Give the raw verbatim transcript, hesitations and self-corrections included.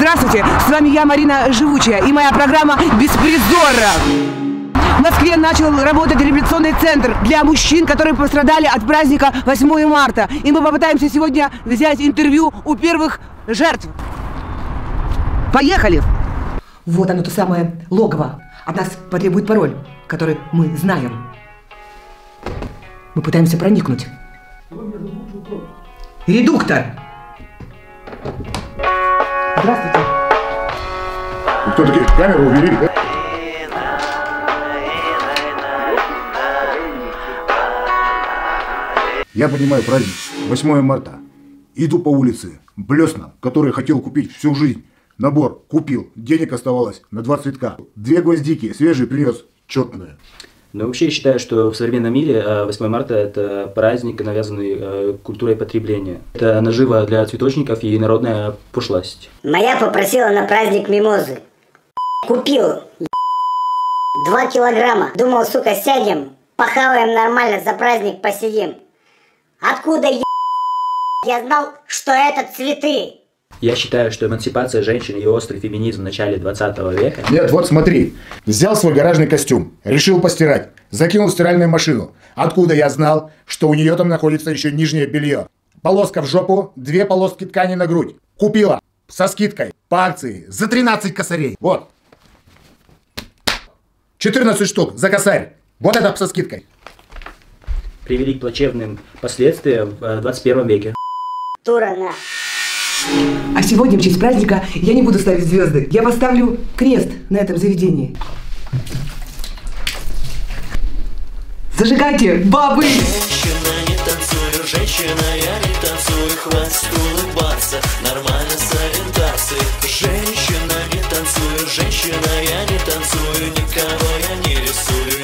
Здравствуйте, с вами я, Марина Живучая, и моя программа «Беспризорро». В Москве начал работать революционный центр для мужчин, которые пострадали от праздника восьмое марта. И мы попытаемся сегодня взять интервью у первых жертв. Поехали! Вот оно, то самое логово. От нас потребует пароль, который мы знаем. Мы пытаемся проникнуть. Редуктор! Здравствуйте. Кто такие? Камеру убери. Я понимаю праздник, восьмое марта. Иду по улице, блесна, которые хотел купить всю жизнь. Набор купил, денег оставалось на два цветка. Две гвоздики, свежие привез, четные. Но вообще я считаю, что в современном мире восьмое марта это праздник, навязанный культурой потребления. Это нажива для цветочников и народная пошлость. Моя попросила на праздник мимозы. Купил два килограмма. Думал, сука, сядем, похаваем нормально, за праздник посидим. Откуда я, я знал, что это цветы? Я считаю, что эмансипация женщин и острый феминизм в начале двадцатого века... Нет, вот смотри. Взял свой гаражный костюм, решил постирать, закинул в стиральную машину. Откуда я знал, что у нее там находится еще нижнее белье? Полоска в жопу, две полоски ткани на грудь. Купила со скидкой по акции за тринадцать косарей. Вот. четырнадцать штук за косарь. Вот это со скидкой. Привели к плачевным последствиям в двадцать первом веке. Турана. А сегодня, в честь праздника, я не буду ставить звезды. Я поставлю крест на этом заведении. Зажигайте, бабы! Женщина, не танцуй, женщина, я не танцую, хватит улыбаться, нормально с ориентацией. Женщина, не танцую, женщина, я не танцую, никого я не рисую.